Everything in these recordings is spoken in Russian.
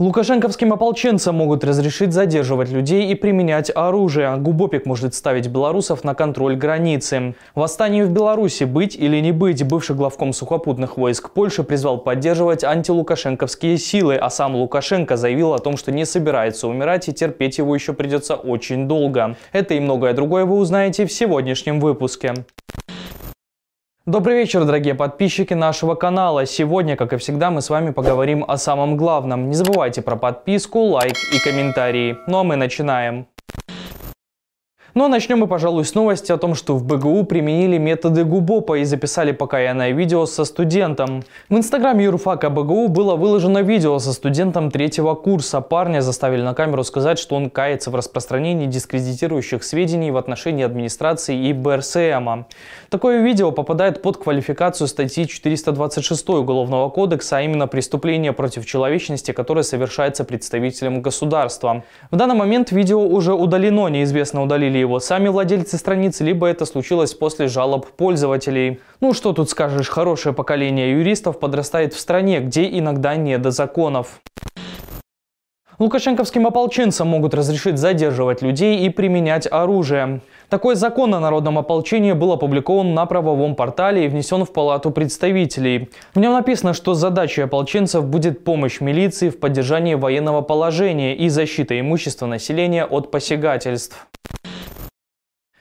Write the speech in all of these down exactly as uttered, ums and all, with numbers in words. Лукашенковским ополченцам могут разрешить задерживать людей и применять оружие. ГУБОПиК может ставить белорусов на контроль границы. Восстанию в Беларуси быть или не быть. Бывший главком сухопутных войск Польши призвал поддерживать антилукашенковские силы, а сам Лукашенко заявил о том, что не собирается умирать и терпеть его еще придется очень долго. Это и многое другое вы узнаете в сегодняшнем выпуске. Добрый вечер, дорогие подписчики нашего канала. Сегодня, как и всегда, мы с вами поговорим о самом главном. Не забывайте про подписку, лайк и комментарии. Ну а мы начинаем. Но начнем мы, пожалуй, с новости о том, что в БГУ применили методы ГУБОПа и записали покаянное видео со студентом. В инстаграме юрфака БГУ было выложено видео со студентом третьего курса. Парня заставили на камеру сказать, что он кается в распространении дискредитирующих сведений в отношении администрации и БРСМа. Такое видео попадает под квалификацию статьи четыреста двадцать шесть Уголовного кодекса, а именно преступление против человечности, которое совершается представителем государства. В данный момент видео уже удалено, неизвестно, удалили его сами владельцы страницы, либо это случилось после жалоб пользователей. Ну что тут скажешь, хорошее поколение юристов подрастает в стране, где иногда не до законов. Лукашенковским ополченцам могут разрешить задерживать людей и применять оружие. Такой закон о народном ополчении был опубликован на правовом портале и внесен в Палату представителей. В нем написано, что задачей ополченцев будет помощь милиции в поддержании военного положения и защита имущества населения от посягательств.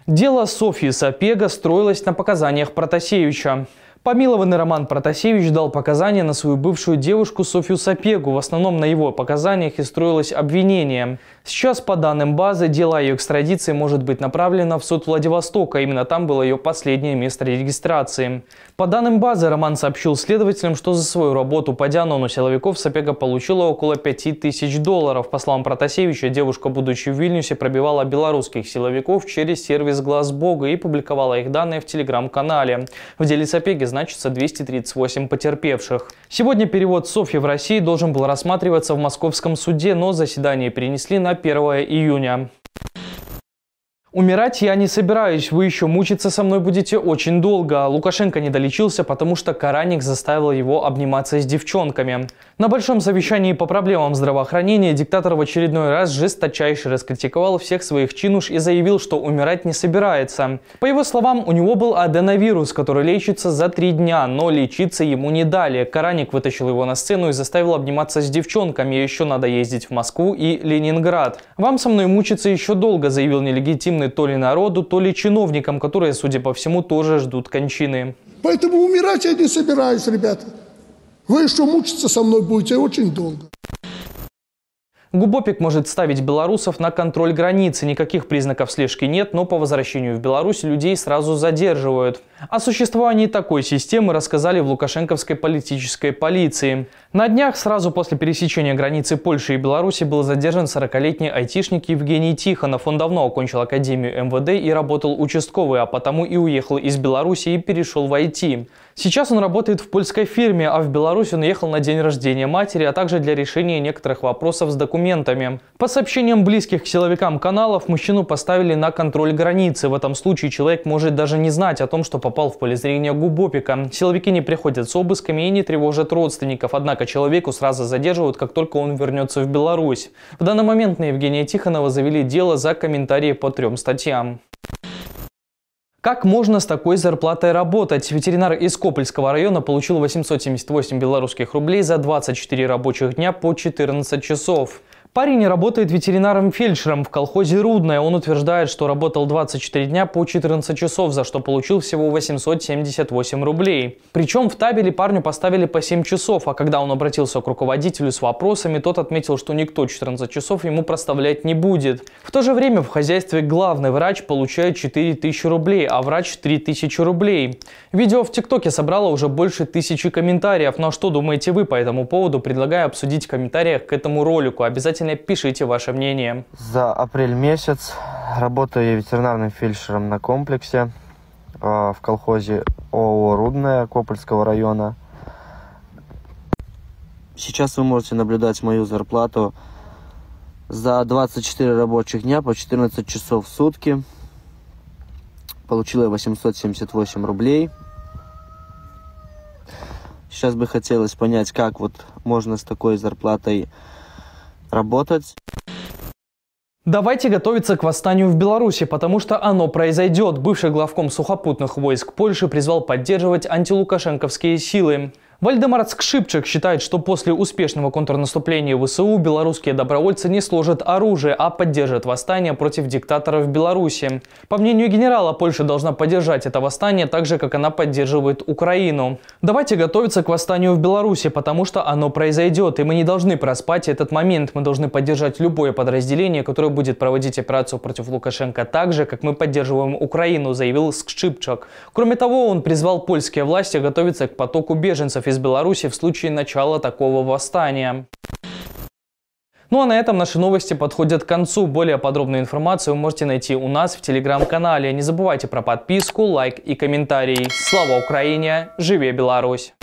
Дело Софьи Сапега строилось на показаниях Протасевича. Помилованный Роман Протасевич дал показания на свою бывшую девушку Софью Сапегу. В основном на его показаниях и строилось обвинение. Сейчас, по данным базы, дело о ее экстрадиции может быть направлено в суд Владивостока. Именно там было ее последнее место регистрации. По данным базы, Роман сообщил следователям, что за свою работу по Дианону силовиков Сапега получила около пяти тысяч долларов. По словам Протасевича, девушка, будучи в Вильнюсе, пробивала белорусских силовиков через сервис «Глаз Бога» и публиковала их данные в телеграм-канале. В деле Сапеги значится двести тридцать восемь потерпевших. Сегодня перевод Софьи в России должен был рассматриваться в московском суде, но заседание перенесли на первое июня. «Умирать я не собираюсь, вы еще мучиться со мной будете очень долго». Лукашенко не долечился, потому что Караник заставил его обниматься с девчонками. На большом совещании по проблемам здравоохранения диктатор в очередной раз жесточайше раскритиковал всех своих чинуш и заявил, что умирать не собирается. По его словам, у него был аденовирус, который лечится за три дня, но лечиться ему не дали. Караник вытащил его на сцену и заставил обниматься с девчонками. «Еще надо ездить в Москву и Ленинград. Вам со мной мучиться еще долго», заявил нелегитимный то ли народу, то ли чиновникам, которые, судя по всему, тоже ждут кончины. Поэтому умирать я не собираюсь, ребята. Вы еще мучиться со мной будете очень долго. ГУБОПиК может ставить белорусов на контроль границы. Никаких признаков слежки нет, но по возвращению в Беларусь людей сразу задерживают. О существовании такой системы рассказали в лукашенковской политической полиции. На днях, сразу после пересечения границы Польши и Беларуси, был задержан сорокалетний айтишник Евгений Тихонов. Он давно окончил академию МВД и работал участковый, а потому и уехал из Беларуси и перешел в ай ти. Сейчас он работает в польской фирме, а в Беларусь он ехал на день рождения матери, а также для решения некоторых вопросов с документами. По сообщениям близких к силовикам каналов, мужчину поставили на контроль границы. В этом случае человек может даже не знать о том, что попал в поле зрения ГУБОПиКа. Силовики не приходят с обысками и не тревожат родственников, однако человеку сразу задерживают, как только он вернется в Беларусь. В данный момент на Евгения Тихонова завели дело за комментарии по трем статьям. Как можно с такой зарплатой работать? Ветеринар из Копыльского района получил восемьсот семьдесят восемь белорусских рублей за двадцать четыре рабочих дня по четырнадцать часов. Парень работает ветеринаром-фельдшером в колхозе «Рудное». Он утверждает, что работал двадцать четыре дня по четырнадцать часов, за что получил всего восемьсот семьдесят восемь рублей. Причем в табеле парню поставили по семь часов, а когда он обратился к руководителю с вопросами, тот отметил, что никто четырнадцать часов ему проставлять не будет. В то же время в хозяйстве главный врач получает четыре тысячи рублей, а врач три тысячи рублей. Видео в ТикТоке собрало уже больше тысячи комментариев. Но что думаете вы по этому поводу, предлагаю обсудить в комментариях к этому ролику. Обязательно пишите ваше мнение. За апрель месяц работаю я ветеринарным фельдшером на комплексе э, в колхозе ООО «Рудное» Копыльского района. Сейчас вы можете наблюдать мою зарплату за двадцать четыре рабочих дня по четырнадцать часов в сутки. Получила я восемьсот семьдесят восемь рублей. Сейчас бы хотелось понять, как вот можно с такой зарплатой работать. Давайте готовиться к восстанию в Беларуси, потому что оно произойдет. Бывший главком сухопутных войск Польши призвал поддерживать антилукашенковские силы. Вальдемар Скшипчик считает, что после успешного контрнаступления ВСУ белорусские добровольцы не сложат оружие, а поддержат восстание против диктатора в Беларуси. По мнению генерала, Польша должна поддержать это восстание так же, как она поддерживает Украину. Давайте готовиться к восстанию в Беларуси, потому что оно произойдет, и мы не должны проспать этот момент. Мы должны поддержать любое подразделение, которое будет проводить операцию против Лукашенко так же, как мы поддерживаем Украину, заявил Скшипчик. Кроме того, он призвал польские власти готовиться к потоку беженцев из Беларуси в случае начала такого восстания. Ну а на этом наши новости подходят к концу. Более подробную информацию вы можете найти у нас в телеграм-канале. Не забывайте про подписку, лайк и комментарий. Слава Украине! Живи Беларусь!